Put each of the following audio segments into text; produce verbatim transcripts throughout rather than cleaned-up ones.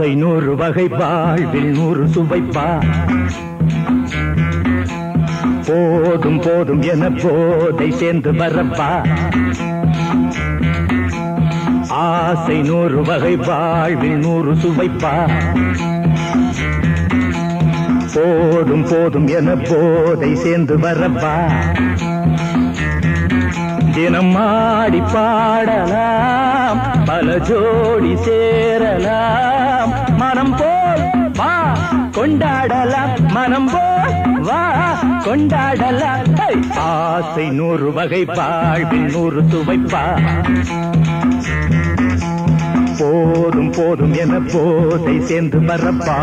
ஆசை நூறு வகை வாழ்வில் நூறு சுவைப்பா போதும் போதும் என போதை சேர்ந்து வரப்பா. ஆசை நூறு வகை வாழ்வில் நூறு சுவைப்பா போதும் போதும் என போதை சேர்ந்து வரப்பா. தினம் ஆடி பாடலாம் பல ஜோடி சேரலாம் மனம் போல் வா கொண்டாடலாம் மனம் போல் வா கொண்டாடலாம். ஆசை நூறு வகை வாழ்வில் நூறு துவைப்பா போதும் போதும் என போதை சேர்ந்து வரப்பா.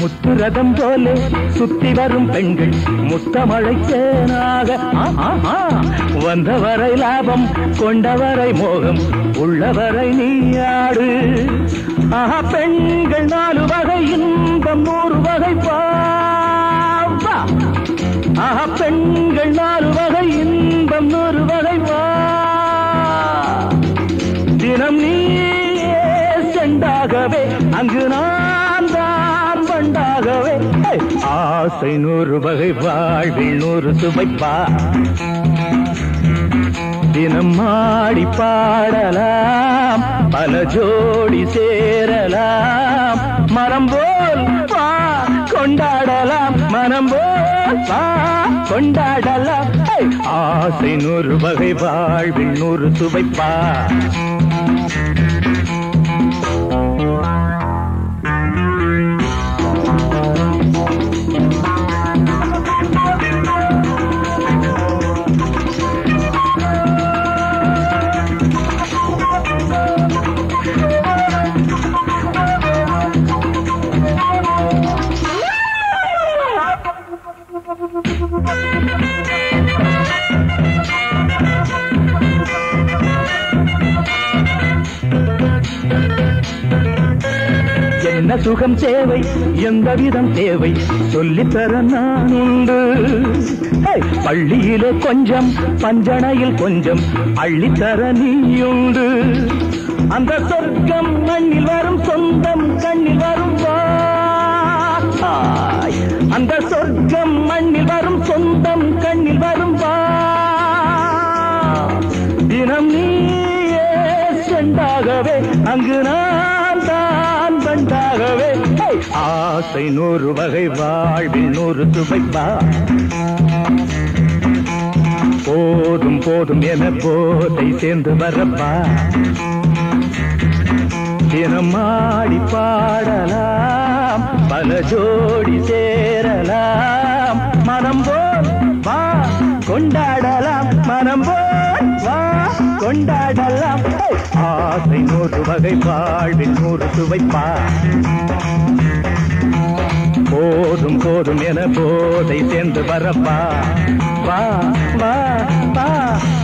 முத்துரதம் போலே சுத்தி வரும் பெண்கள் முத்தமழைச்சேனாக வந்தவரை லாபம் கொண்டவரை மோகம் உள்ளவரை நீயாடு. ஆஹா பெண்கள் நாலு வகை இன்பம் நூறு வகை பாவா. ஆஹா பெண்கள் நாலு வகை இன்பம் நூறு வகை வா. தினம் நீ செண்டாகவே அங்கு நான் தான் வண்டாகவே. ஆசை நூறு வகை வாழ்வில் நூறு சுவைப்பா. தினம் ஆடி பாடலாம் பல ஜோடி சேரலாம் மனம் போல் வா கொண்டாடலாம் மனம் போல் வா கொண்டாடலாம். ஆசை நூறு வகை வாழ்வில் நூறு சுவைப்பா. என்ன சுகம் தேவை எந்த விதம் தேவை சொல்லித்தர நான் உண்டு. பள்ளியிலே கொஞ்சம் பஞ்சனையில் கொஞ்சம் அள்ளித்தர நீயுண்டு. அந்த சொர்க்கம் மண்ணில் வரும் சொந்தம் கண்ணில் வரும் வாய். அந்த சொர்க்கம் மண்ணில் வரும் சொந்தம் கண்ணில் வரும் வா. தினம் நீயே செண்டாகவே அங்கு நான் தான் பண்டாகவே. ஆசை நூறு வகை வாழ்வில் நூறு துவைப்பா போதும் போதும் என போதை சேர்ந்து வரப்பா. தினம் ஆடி பாடலாம் பல ஜோடி சேரலாம் மனம் போல் வா கொண்டாடலாம் மனம் போல் வா கொண்டாடலாம். ஆசை நூறு வகை வாழ்வில் நூறு சுவைப்பா போதும் போதும் என போதை சேர்ந்து வரப்பா. வா வா வா.